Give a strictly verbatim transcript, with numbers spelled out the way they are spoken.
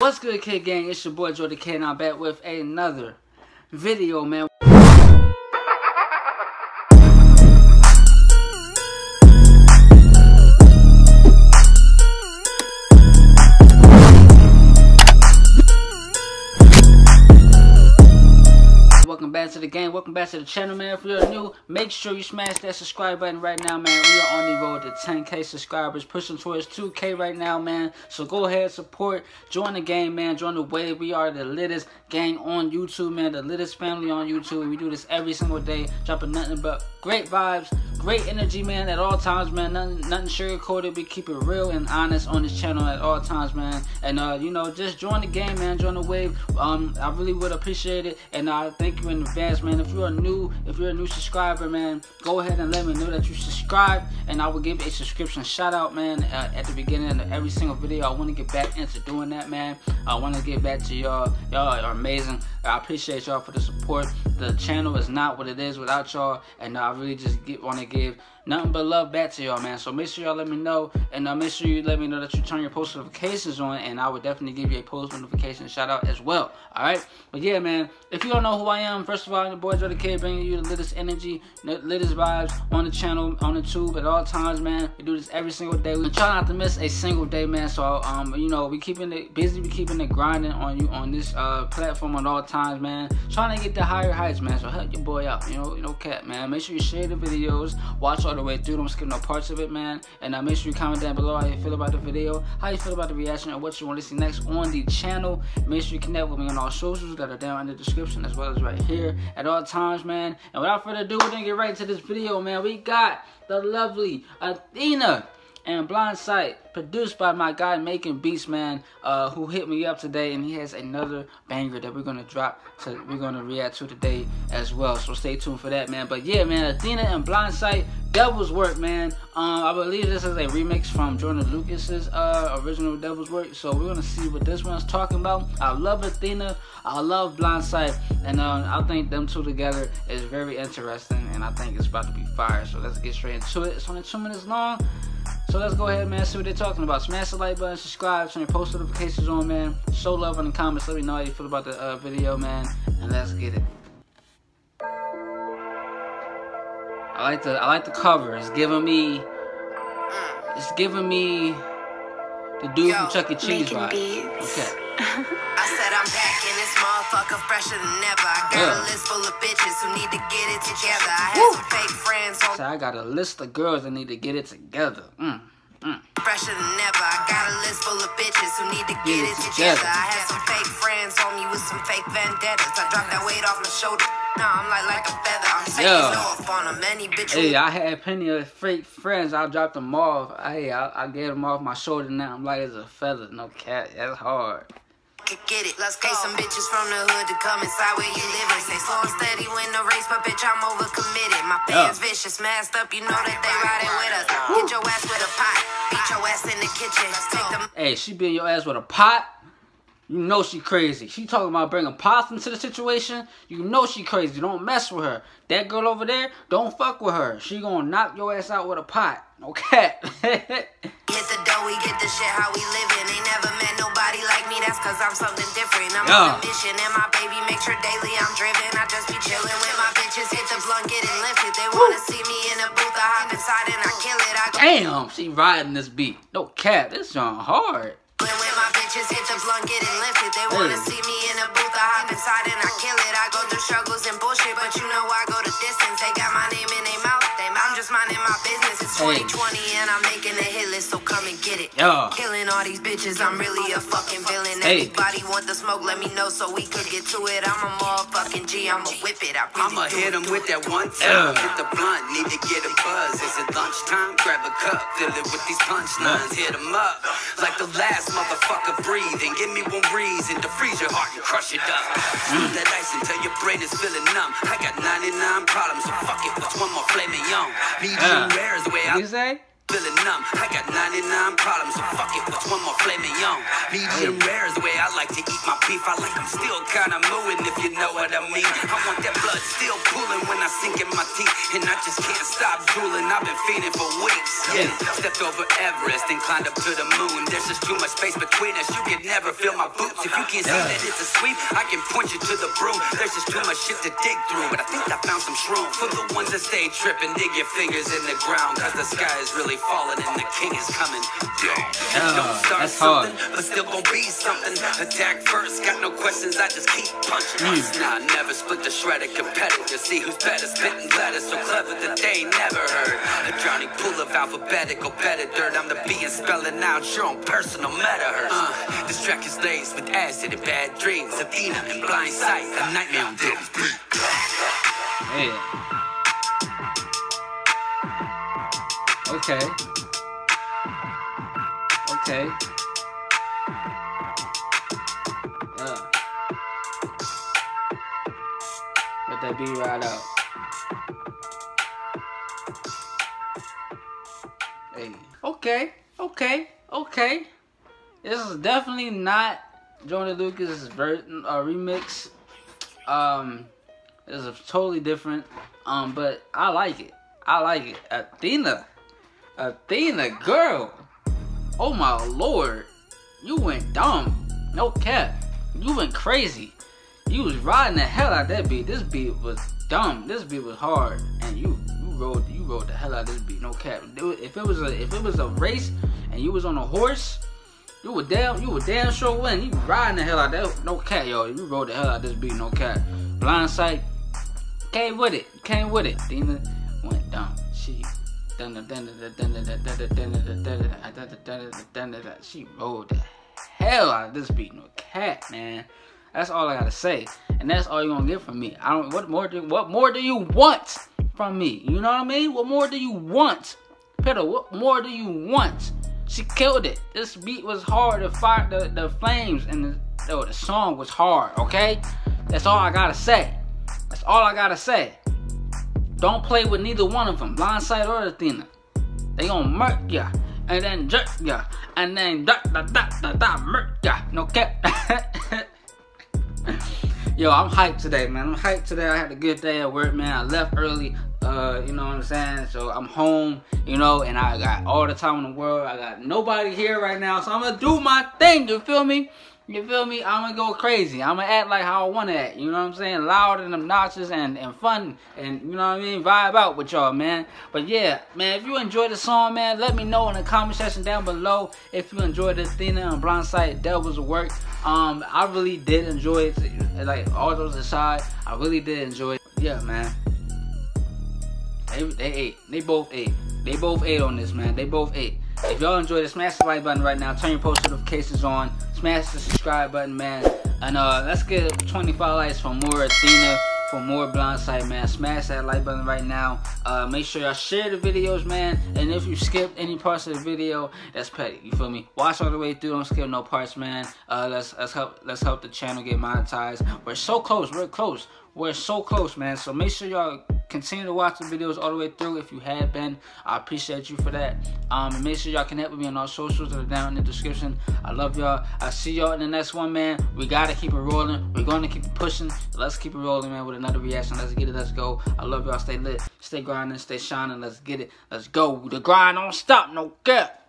What's good, Kidd Gang? It's your boy Jo Dakidd, and I'm back with another video, man. Welcome back to the game. Welcome back to the channel, man. If you're new, make sure you smash that subscribe button right now, man. We are on the road to ten K subscribers, pushing towards two K right now, man. So go ahead, support, join the game, man. Join the wave. We are the littest gang on YouTube, man. The littest family on YouTube. We do this every single day, dropping nothing but great vibes, great energy, man. At all times, man. Nothing, nothing sugar-coated. We keep it real and honest on this channel at all times, man. And uh, you know, just join the game, man. Join the wave. Um, I really would appreciate it, and I thank you in advance, man. If you're new, if you're a new subscriber, man, go ahead and let me know that you subscribe, and I will give a subscription shout out, man, uh, at the beginning of every single video. I want to get back into doing that, man. I want to get back to y'all. Y'all are amazing. I appreciate y'all for the support. The channel is not what it is without y'all, and I really just get want to give nothing but love back to y'all, man. So make sure y'all let me know, and uh, make sure you let me know that you turn your post notifications on, and I will definitely give you a post notification shout out as well. All right, but yeah, man. If you don't know who I am, first of all, I'm your boy Jo Dakidd, bringing you the littest energy, the littest vibes on the channel, on the tube at all times, man. We do this every single day. We try not to miss a single day, man. So um, you know, we keeping it busy, we keeping it grinding on you on this uh platform at all times, man. Trying to get to higher heights, man. So help your boy out, you know, you know, cat, man. Make sure you share the videos, watch all the way through. Don't skip no parts of it, man. And uh, make sure you comment down below how you feel about the video, how you feel about the reaction, and what you want to see next on the channel. Make sure you connect with me on all socials that are down in the description as well as right here at all times, man. And without further ado, we're gonna get right into this video, man. We got the lovely Ethena and Blindsight, produced by my guy Making Beast, man, uh, who hit me up today, and he has another banger that we're gonna drop, so we're gonna react to today as well. So stay tuned for that, man. But yeah, man, Ethena and Blindsight, Devils Work, man. Um, I believe this is a remix from Jordan Lucas's uh, original Devils Work. So we're gonna see what this one's talking about. I love Ethena, I love Blindsight, and um, I think them two together is very interesting, and I think it's about to be fire. So let's get straight into it. It's only two minutes long. So let's go ahead, man, see what they're talking about. Smash the like button, subscribe, turn your post notifications on, man. Show love in the comments, let me know how you feel about the uh, video, man, and let's get it. I like the I like the cover. It's giving me it's giving me the dude Yo, from Chuck E. Cheese vibe. Okay. I said I'm back in this motherfucker fresher than ever. I got yeah. a list full of bitches who need to get it together. I had Woo. some fake friends. So I got a list of girls that need to get it together. Mm, mm. Fresher than ever. I got a list full of bitches who need to get, get it together. together. I had some fake friends on me with some fake vendettas. I dropped that weight off my shoulder. Now I'm like, like a feather. I'm taking no off on a many bitches. Hey, I had plenty of fake friends. I dropped them off. Hey, I, I gave them off my shoulder. Now I'm like, it's a feather. No cat. That's hard. Get it. Let's pay some bitches from the hood to come inside where you living. Say slow and steady win the race, but bitch, I'm overcommitted. My fans yeah. vicious, masked up, you know that they riding with us. Woo. Get your ass with a pot, beat your ass in the kitchen. Take them. Hey, she beat your ass with a pot? You know she crazy. She talking about bringing pots into the situation? You know she crazy. Don't mess with her. That girl over there, don't fuck with her. She gonna knock your ass out with a pot. Okay. Hit the dough, we get the shit how we living. Ain't never met nobody like me, that's cause I'm something different. I'm yeah. on a mission, and my baby make sure daily I'm driven. I just be chilling with my bitches, hit the blunt, getting lifted. They wanna Woo. see me in a booth, I hop inside and I kill it. I go Damn, she riding this beat. No cap, this song hard. When my bitches hit the blunt, getting lifted. They wanna hey. see me in a booth, I hop inside and I kill it. I go through struggles and bullshit, but you know I go the distance. They got my name in their mouth. I'm just minding my business. It's twenty twenty and I'm making a hit list, so come and get it. Yo. Killing all these bitches, I'm really a fucking villain. Hey. Everybody want the smoke, let me know so we could get to it. I'm a motherfucking G, I'ma whip it. I really I'ma hit him with that one time. Hit the blunt, need to get a buzz. Is it lunchtime? Grab a cup, fill it with these punchlines. Hit him up like the last motherfucker breathing. Give me one reason to freeze your heart and crush it up. Shoot that ice until your brain is feeling numb. I got ninety-nine problems, so fuck it, what's one more flaming young? Uh, you say? Feeling numb. I got ninety-nine problems, so fuck it. What's one more flaming young? Medium rare is the way I like to eat my beef, I like I'm still kinda mooing, if you know what I mean. I want that blood still pooling when I sink in my teeth, and I just can't stop drooling. I've been feeding for weeks. Yeah, stepped over Everest and climbed up to the moon. There's just too much space between us, you can never feel my boots. If you can't see that it's a sweep, I can point you to the broom. There's just too much shit to dig through, but I think I found some shrooms. For the ones that stay tripping, dig your fingers in the ground, cause the sky is really falling and the king is coming down. Uh, Don't start something, hard. But still gon' be something. Attack first, got no questions, I just keep punching. Mm. Nah, I never split the shredded competitor. See who's better, spitting bladder, so clever that they ain't never heard. A drowning pool of alphabetical better dirt. I'm the B and spelling out your own personal metaverse. Uh, this track is laced with acid and bad dreams. Ethena and Blindsight, a nightmare on Devils Work. Yeah. Okay. Okay. Let that be right out. Hey. Okay, okay, okay. This is definitely not Jonah Lucas's ver uh, remix. Um, this is totally different. Um, but I like it. I like it. Ethena, Ethena, girl. Oh my lord, you went dumb. No cap, you went crazy. You was riding the hell out of that beat. This beat was dumb. This beat was hard, and you you rode you rode the hell out of this beat. No cap. If it was a if it was a race, and you was on a horse, you were damn you were damn sure win. You riding the hell out of that. No cap, yo. You rode the hell out of this beat. No cap. Blindsight came with it. Came with it. Ethena went dumb. She she rode the hell out of this beat. No cap, man. That's all I gotta say, and that's all you're gonna get from me. I don't. What more do What more do you want from me? You know what I mean? What more do you want, Peter? What more do you want? She killed it. This beat was hard. The fire, the, the flames, and the, oh, the song was hard. Okay, that's all I gotta say. That's all I gotta say. Don't play with neither one of them, Blindsight or Ethena. They gonna murk ya, and then jerk ya, and then da da da da da murk ya. No cap. Yo, I'm hyped today, man. I'm hyped today. I had a good day at work, man. I left early, uh, you know what I'm saying? So I'm home, you know, and I got all the time in the world. I got nobody here right now, so I'm going to do my thing, you feel me? You feel me? I'm going to go crazy. I'm going to act like how I want to act, you know what I'm saying? Loud and obnoxious and, and fun and, you know what I mean, vibe out with y'all, man. But yeah, man, if you enjoyed the song, man, let me know in the comment section down below if you enjoyed the Ethena and Blindsight, Devil's Work. Um, I really did enjoy it. Like, all those aside, I really did enjoy it. Yeah, man. They, they ate. They both ate. They both ate on this, man. They both ate. If y'all enjoyed it, smash the like button right now. Turn your post notifications on. Smash the subscribe button, man. And uh, let's get twenty-five likes for more Ethena, for more Blindsight, man. Smash that like button right now. Uh, make sure y'all share the videos, man. And if you skip any parts of the video, that's petty. You feel me? Watch all the way through. Don't skip no parts, man. Uh, let's let's help let's help the channel get monetized. We're so close. We're close. We're so close, man. So make sure y'all continue to watch the videos all the way through. If you have been, I appreciate you for that. Um, and make sure y'all connect with me on all socials that are down in the description. I love y'all. I see y'all in the next one, man. We gotta keep it rolling. We're gonna keep it pushing. Let's keep it rolling, man, with another reaction. Let's get it. Let's go. I love y'all. Stay lit. Stay grinding. Stay shining. Let's get it. Let's go. The grind don't stop. No cap.